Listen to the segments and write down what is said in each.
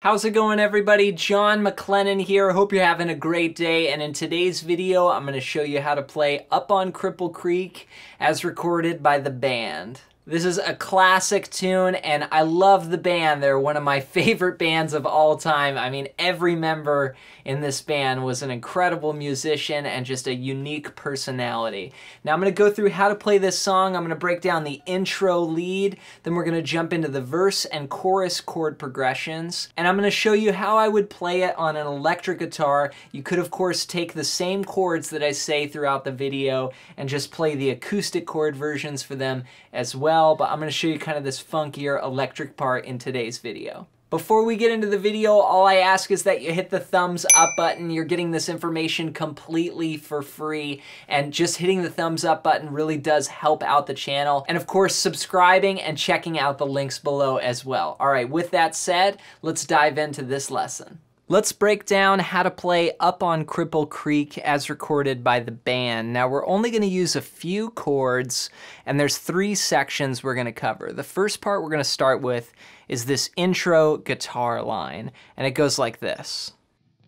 How's it going, everybody? Jon MacLennan here. Hope you're having a great day, and in today's video I'm going to show you how to play Up On Cripple Creek as recorded by The Band. This is a classic tune, and I love The Band. They're one of my favorite bands of all time. I mean, every member in this band was an incredible musician and just a unique personality. Now I'm going to go through how to play this song. I'm going to break down the intro lead, then we're going to jump into the verse and chorus chord progressions, and I'm going to show you how I would play it on an electric guitar. You could, of course, take the same chords that I say throughout the video and just play the acoustic chord versions for them as well, but I'm going to show you kind of this funkier electric part in today's video. Before we get into the video, all I ask is that you hit the thumbs up button. You're getting this information completely for free, and just hitting the thumbs up button really does help out the channel. And of course, subscribing and checking out the links below as well. All right, with that said, let's dive into this lesson. Let's break down how to play Up On Cripple Creek as recorded by The Band. Now we're only going to use a few chords, and there's three sections we're going to cover. The first part we're going to start with is this intro guitar line, and it goes like this.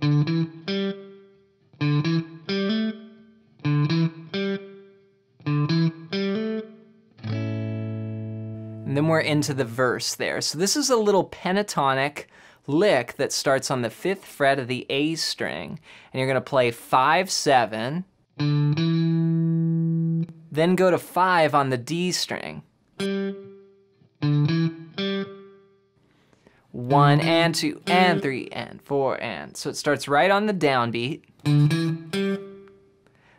And then we're into the verse there. So this is a little pentatonic lick that starts on the 5th fret of the A string, and you're going to play 5-7, then go to 5 on the D string, 1 and 2 and 3 and 4 and, so it starts right on the downbeat.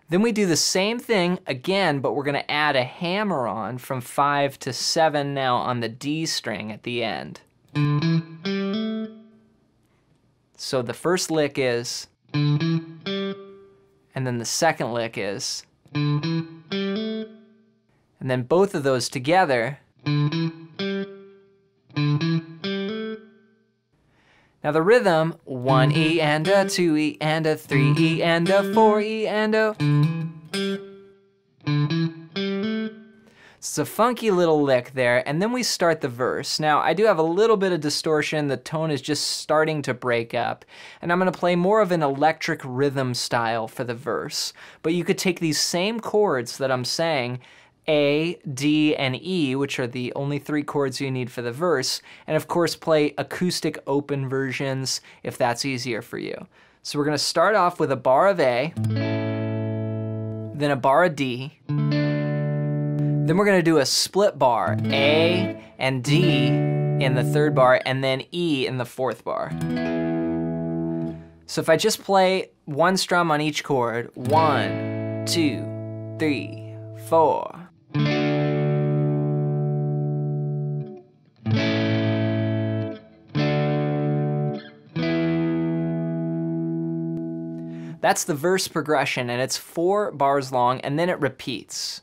Then we do the same thing again, but we're going to add a hammer-on from 5 to 7 now on the D string at the end. So the first lick is, and then the second lick is, and then both of those together. Now the rhythm, 1E and a 2E and a 3E and a 4E and a... It's a funky little lick there, and then we start the verse. Now, I do have a little bit of distortion. The tone is just starting to break up, and I'm going to play more of an electric rhythm style for the verse. But you could take these same chords that I'm saying, A, D, and E, which are the only three chords you need for the verse, and of course play acoustic open versions if that's easier for you. So we're going to start off with a bar of A, then a bar of D, then we're going to do a split bar, A and D in the third bar, and then E in the fourth bar. So if I just play one strum on each chord, 1, 2, 3, 4. That's the verse progression, and it's 4 bars long, and then it repeats.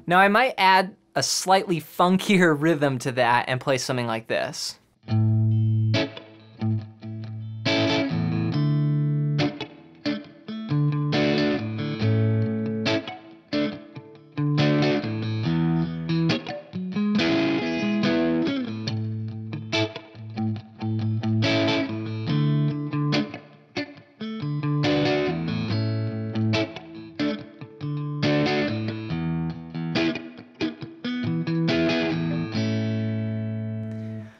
Now I might add a slightly funkier rhythm to that and play something like this.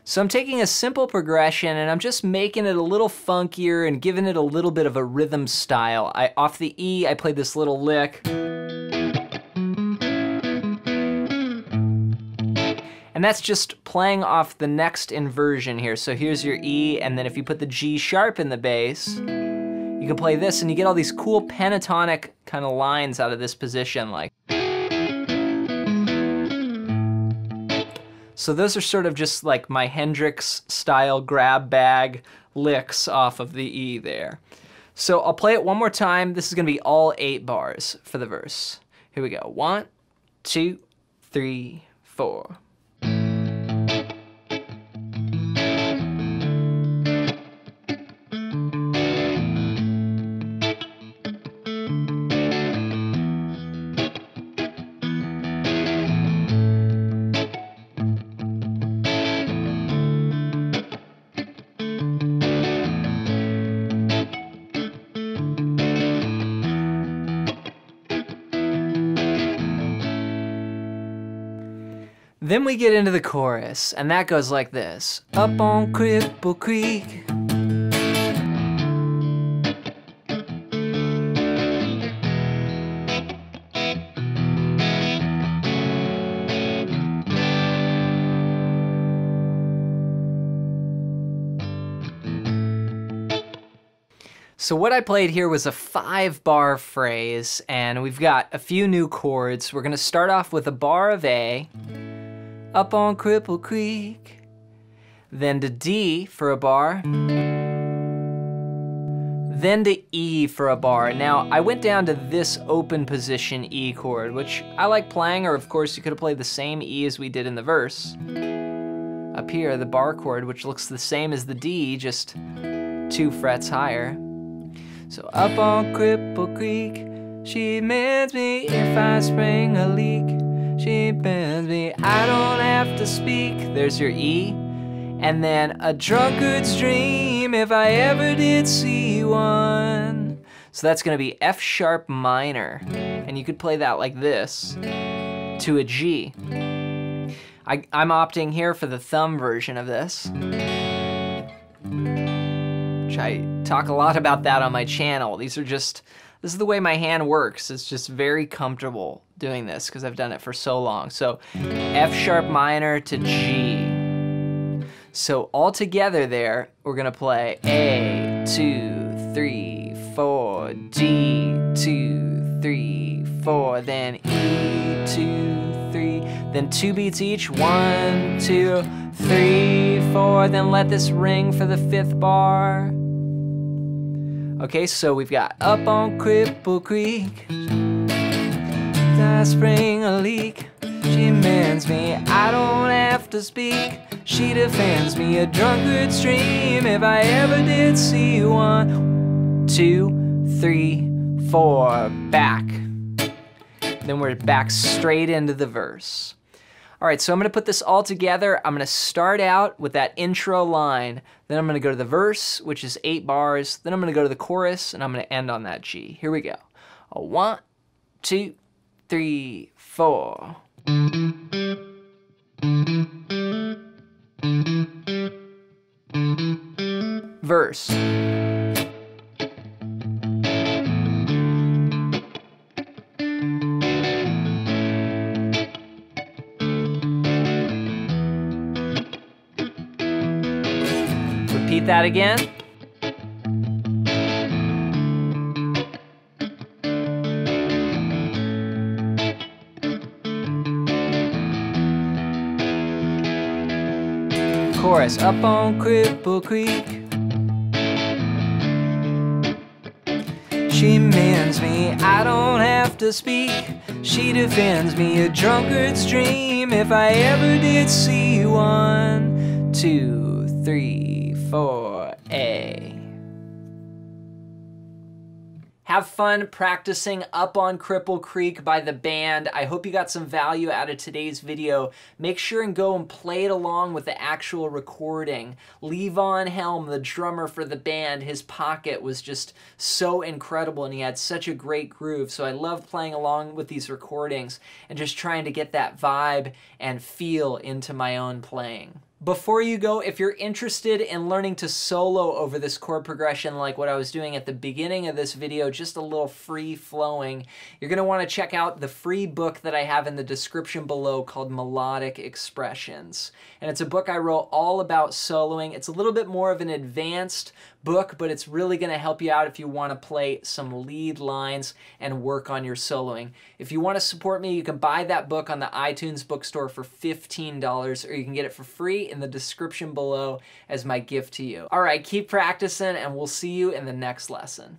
So I'm taking a simple progression, and I'm just making it a little funkier and giving it a little bit of a rhythm style. Off the E, I played this little lick. And that's just playing off the next inversion here. So here's your E, and then if you put the G sharp in the bass, you can play this, and you get all these cool pentatonic kind of lines out of this position, like. So those are sort of just like my Hendrix-style grab bag licks off of the E there. So I'll play it one more time. This is going to be all 8 bars for the verse. Here we go. 1, 2, 3, 4. Then we get into the chorus, and that goes like this. Up on Cripple Creek. So what I played here was a 5-bar phrase, and we've got a few new chords. We're gonna start off with a bar of A, up on Cripple Creek, then to D for a bar, then to E for a bar. Now, I went down to this open position E chord, which I like playing, or of course you could have played the same E as we did in the verse. Up here, the bar chord, which looks the same as the D, just 2 frets higher. So up on Cripple Creek, she mends me if I spring a leak. She bends me, I don't have to speak. There's your E. And then a drunkard's dream if I ever did see one. So that's gonna be F sharp minor. And you could play that like this, to a G. I'm opting here for the thumb version of this. I talk a lot about that on my channel. This is the way my hand works. It's just very comfortable doing this because I've done it for so long. So F sharp minor to G. So all together there, we're gonna play A, 2, 3, 4, D, 2, 3, 4, then E, 2, 3, then 2 beats each, 1, 2, 3, 4, then let this ring for the 5th bar. Okay, so we've got up on Cripple Creek, I spring a leak, she mends me, I don't have to speak, she defends me, a drunkard's dream, if I ever did see one. 2, 3, 4, back. Then we're back straight into the verse. All right, so I'm gonna put this all together. I'm gonna start out with that intro line, then I'm gonna go to the verse, which is 8 bars, then I'm gonna go to the chorus, and I'm gonna end on that G. Here we go. 1, 2, 3, 4. Verse. Repeat that again. Chorus. Up on Cripple Creek, she mends me, I don't have to speak, she defends me, a drunkard's dream, if I ever did see one. 2, 3, 4, A. Have fun practicing Up on Cripple Creek by The Band. I hope you got some value out of today's video. Make sure and go and play it along with the actual recording. Levon Helm, the drummer for The Band, his pocket was just so incredible and he had such a great groove. So I love playing along with these recordings and just trying to get that vibe and feel into my own playing. Before you go, if you're interested in learning to solo over this chord progression like what I was doing at the beginning of this video, just a little free-flowing, you're going to want to check out the free book that I have in the description below called Melodic Expressions. And it's a book I wrote all about soloing. It's a little bit more of an advanced book, but it's really going to help you out if you want to play some lead lines and work on your soloing. If you want to support me, you can buy that book on the iTunes bookstore for $15, or you can get it for free in the description below as my gift to you. All right, keep practicing and we'll see you in the next lesson.